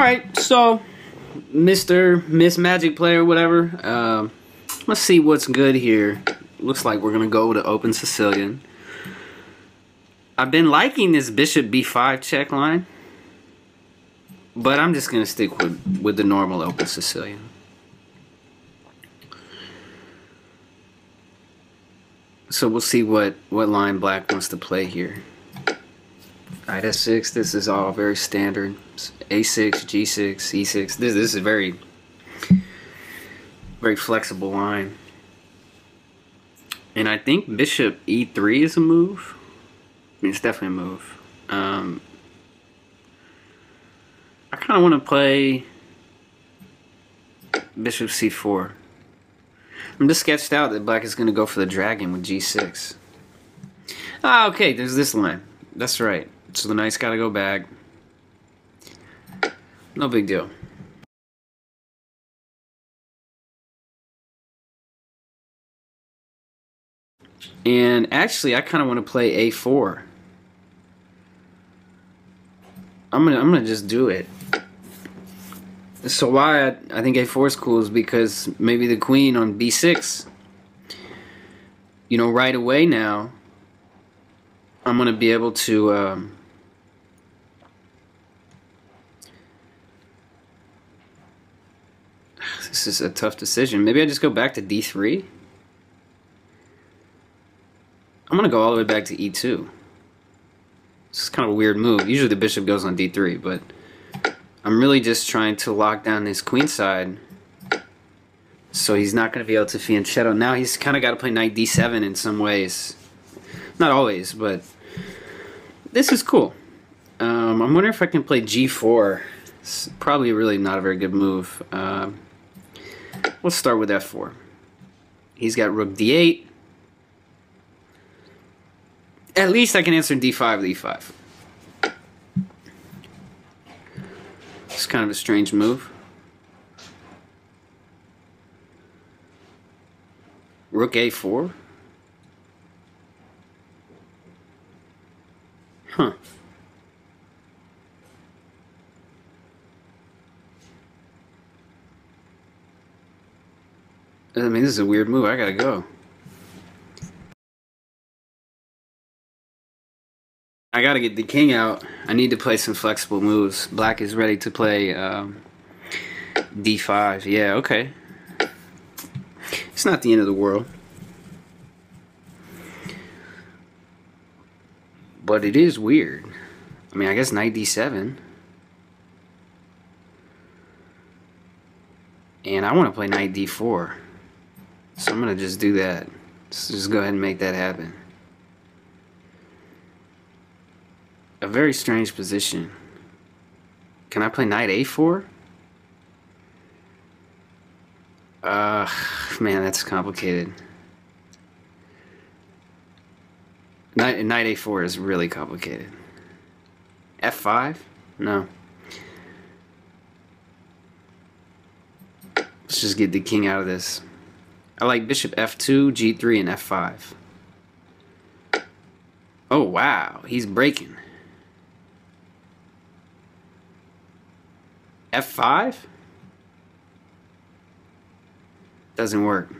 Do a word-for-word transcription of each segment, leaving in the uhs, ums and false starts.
Alright, so Mister Miss Magic Player, whatever. Uh, let's see what's good here. Looks like we're going to go to Open Sicilian. I've been liking this Bishop B five check line, but I'm just going to stick with, with the normal Open Sicilian. So we'll see what, what line black wants to play here. Knight f six, this is all very standard. a six, g six, e six. This, this is a very, very flexible line. And I think bishop e three is a move. I mean, it's definitely a move. Um, I kind of want to play bishop c four. I'm just sketched out that black is going to go for the dragon with g six. Ah, okay, there's this line. That's right. So the knight's got to go back. No big deal. And actually, I kind of want to play a four. I'm gonna, I'm gonna just do it. So why I, I think a four is cool is because maybe the queen on b six. You know, right away now, I'm gonna be able to. Um, This is a tough decision. Maybe I just go back to d three. I'm going to go all the way back to e two. This is kind of a weird move. Usually the bishop goes on d three, but I'm really just trying to lock down his queenside. So he's not going to be able to fianchetto. Now he's kind of got to play knight d seven in some ways. Not always, but this is cool. Um, I'm wondering if I can play g four. It's probably really not a very good move. Uh, We'll start with f four. He's got rook d eight. At least I can answer d five with e five. It's kind of a strange move. Rook a four. Huh. I mean, this is a weird move. I gotta go. I gotta get the king out. I need to play some flexible moves. Black is ready to play um, d five. Yeah, okay. It's not the end of the world. But it is weird. I mean, I guess knight d seven. And I want to play knight d four. So I'm going to just do that. Let's just go ahead and make that happen. A very strange position. Can I play knight a four? Uh, man, that's complicated. Knight, knight a four is really complicated. f five? No. Let's just get the king out of this. I like bishop f two, g three, and f five. Oh, wow. He's breaking. f five? Doesn't work.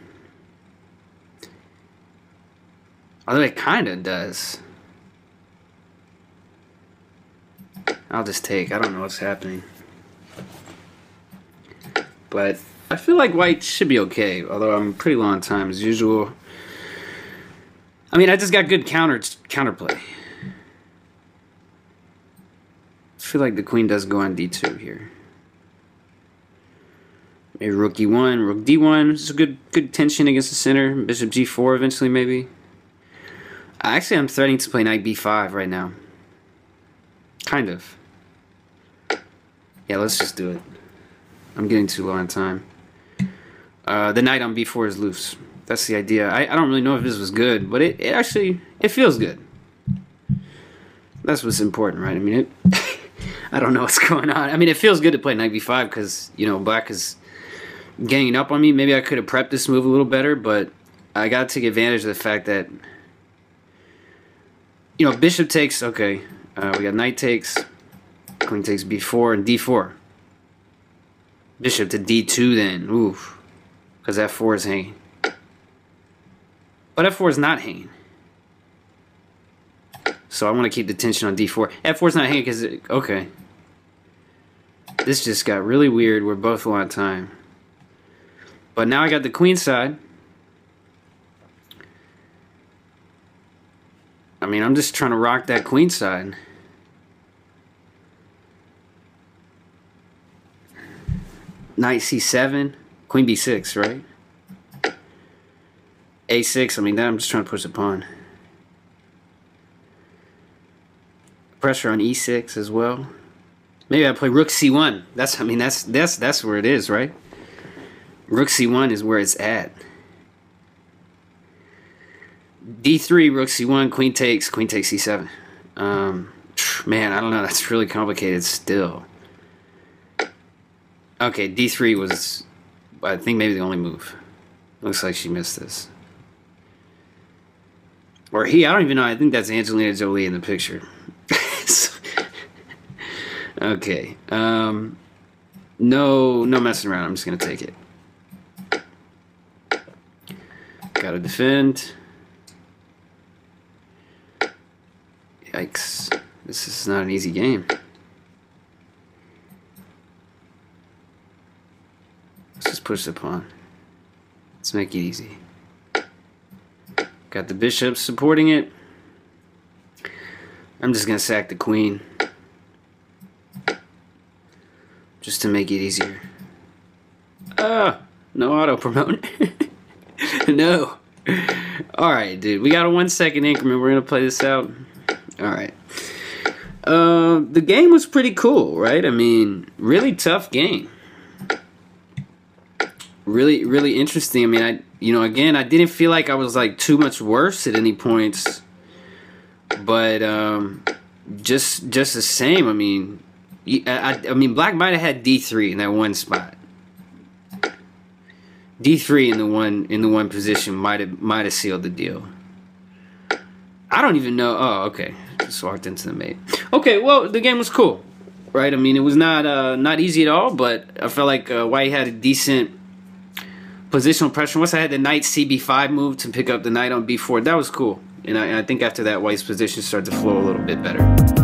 Although it kind of does. I'll just take. I don't know what's happening. But I feel like white should be okay, although I'm pretty low on time as usual. I mean, I just got good counter counterplay. I feel like the queen does go on d two here. Maybe rook e one, rook d one. It's a good good tension against the center. Bishop g four eventually, maybe. Actually, I'm threatening to play knight b five right now. Kind of. Yeah, let's just do it. I'm getting too low on time. Uh, the knight on b four is loose. That's the idea. I, I don't really know if this was good, but it, it actually, it feels good. That's what's important, right? I mean, it, I don't know what's going on. I mean, it feels good to play knight b five because, you know, black is ganging up on me. Maybe I could have prepped this move a little better, but I got to take advantage of the fact that, you know, bishop takes, okay, uh, we got knight takes, queen takes b four, and d four. Bishop to d two then. Oof. Because f four is hanging. But f four is not hanging. So I want to keep the tension on d four. f four is not hanging because... Okay. This just got really weird. We're both a lot of time. But now I got the queen side. I mean, I'm just trying to rock that queen side. Knight c seven, queen b six, right? a six, I mean, that I'm just trying to push the pawn. Pressure on e six as well. Maybe I play rook c one. That's I mean that's that's that's where it is, right? Rook c one is where it's at. d three, rook c one, queen takes, queen takes c seven. Um, man, I don't know. That's really complicated still. Okay, d three was, I think, maybe the only move. Looks like she missed this. Or he, I don't even know. I think that's Angelina Jolie in the picture. Okay. Um, no, no messing around. I'm just going to take it. Got to defend. Yikes. This is not an easy game. Let's just push the pawn. Let's make it easy. Got the bishop supporting it. I'm just going to sack the queen. Just to make it easier. Ah, no auto promote. No. All right, dude. We got a one-second increment. We're gonna play this out. All right. Uh, the game was pretty cool, right? I mean, really tough game. Really, really interesting. I mean, I you know, again, I didn't feel like I was like too much worse at any points, but um, just just the same. I mean. I, I mean, Black might have had d three in that one spot. d three in the one in the one position might have might have sealed the deal. I don't even know. Oh, okay. Just walked into the mate. Okay, well, the game was cool, right? I mean, it was not uh, not easy at all, but I felt like uh, White had a decent positional pressure. Once I had the knight c b five move to pick up the knight on b four, that was cool. And I, and I think after that, White's position started to flow a little bit better.